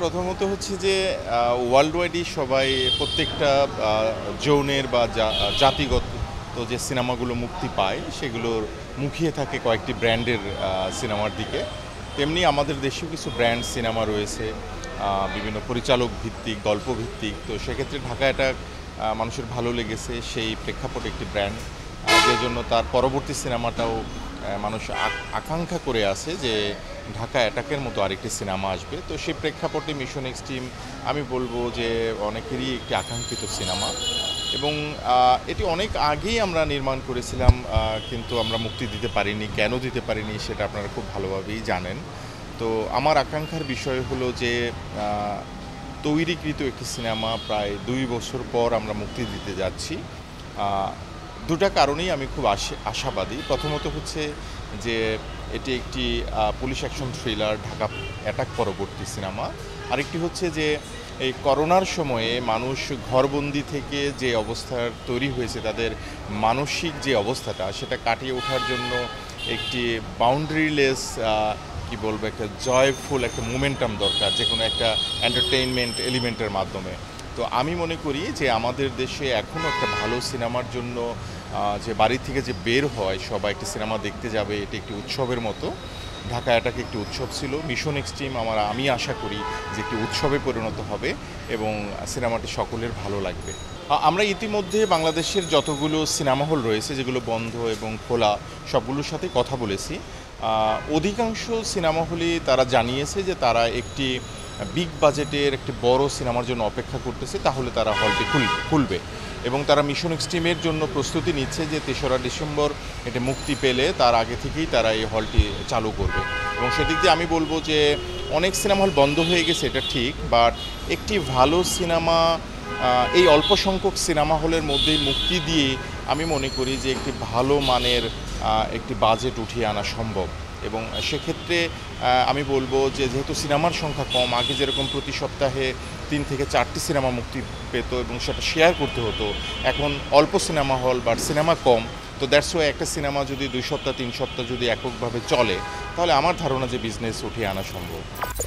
प्रथमत হচ্ছে যে ওয়ার্ল্ড ওয়াইডই সবাই প্রত্যেকটা জোনের বা জাতিগত তো যে সিনেমাগুলো মুক্তি পায় সেগুলোর মুখিয়ে থাকে কয়েকটি ব্র্যান্ডের সিনেমার দিকে। তেমনি আমাদের দেশেও কিছু ব্র্যান্ড সিনেমা রয়েছে বিভিন্ন পরিচালক ভিত্তিক গল্প ভিত্তিক। তো সেক্ষেত্রে ঢাকা এটা মানুষের ভালো লেগেছে সেই প্রেক্ষাপটে একটি ব্র্যান্ড, সেই জন্য তার পরবর্তী সিনেমাটাও মানুষ আকাঙ্ক্ষা করে আসে যে ঢাকা অ্যাটাকের মতো আরেকটি সিনেমা আসবে। তো সেই প্রেক্ষাপটে মিশন এক্সট্রিম আমি বলবো যে অনেকেরই একটি আকাঙ্ক্ষিত সিনেমা এবং এটি অনেক আগেই আমরা নির্মাণ করেছিলাম কিন্তু আমরা মুক্তি দিতে পারিনি। কেন দিতে পারিনি সেটা আপনারা খুব ভালোভাবেই জানেন। তো আমার আকাঙ্ক্ষার বিষয় হলো যে তৈরিকৃত একটি সিনেমা প্রায় 2 বছর পর আমরা মুক্তি দিতে যাচ্ছি। দুটা কারণেই আমি খুব আশাবাদী। প্রথমত হচ্ছে যে এটি একটি police action thriller Dhaka attack পরবর্তী সিনেমা, আরেকটি হচ্ছে যে এই করোনার সময়ে মানুষ ঘরবন্দি থেকে যে অবস্থার তৈরি হয়েছে তাদের মানসিক যে অবস্থাটা সেটা কাটিয়ে ওঠার জন্য একটি বাউন্ডারিলেস কি বলবো একটা জয়ফুল একটা মোমেন্টাম দরকার যে কোনো একটা এন্টারটেইনমেন্ট এলিমেন্টের মাধ্যমে। তো আমি মনে করি যে আমাদের দেশে এখনও একটা ভালো সিনেমার জন্য যে বাড়ি থেকে যে বের হয় সবাই একটি সিনেমা দেখতে যাবে এটি একটি উৎসবের মতো। ঢাকা এটাকে একটি উৎসব ছিল, মিশন এক্সট্রিম আমি আশা করি যে একটি উৎসবে পরিণত হবে এবং সিনেমাটি সকলের ভালো লাগবে। আমরা ইতিমধ্যে বাংলাদেশের যতগুলো সিনেমা হল রয়েছে যেগুলো বন্ধ এবং খোলা সবগুলোর সাথে কথা বলেছি। অধিকাংশ সিনেমা হলই তারা জানিয়েছে যে তারা একটি বিগ বাজেটের একটি বড় সিনেমার জন্য অপেক্ষা করতেছে, তাহলে তারা হলটি খুলবে এবং তারা মিশন এক্সট্রিমের জন্য প্রস্তুতি নিচ্ছে যে 3রা ডিসেম্বর এটা মুক্তি পেলে তার আগে থেকেই তারা এই হলটি চালু করবে। এবং সেদিক দিয়ে আমি বলবো যে অনেক সিনেমা হল বন্ধ হয়ে গেছে এটা ঠিক, বাট একটি ভালো সিনেমা এই অল্প সংখ্যক সিনেমা হলের মধ্যেই মুক্তি দিয়ে আমি মনে করি যে একটি ভালো মানের একটি বাজেট উঠিয়ে আনা সম্ভব। এবং সেক্ষেত্রে আমি বলবো যে যেহেতু সিনেমার সংখ্যা কম, আগে যেরকম প্রতি সপ্তাহে 3 থেকে 4টি সিনেমা মুক্তি পেত এবং সেটা শেয়ার করতে হতো, এখন অল্প সিনেমা হল বাট সিনেমা কম। তো দ্যাটস ওয়াই একটা সিনেমা যদি 2 সপ্তাহ 3 সপ্তাহ যদি এককভাবে চলে তাহলে আমার ধারণা যে বিজনেস উঠিয়ে আনা সম্ভব।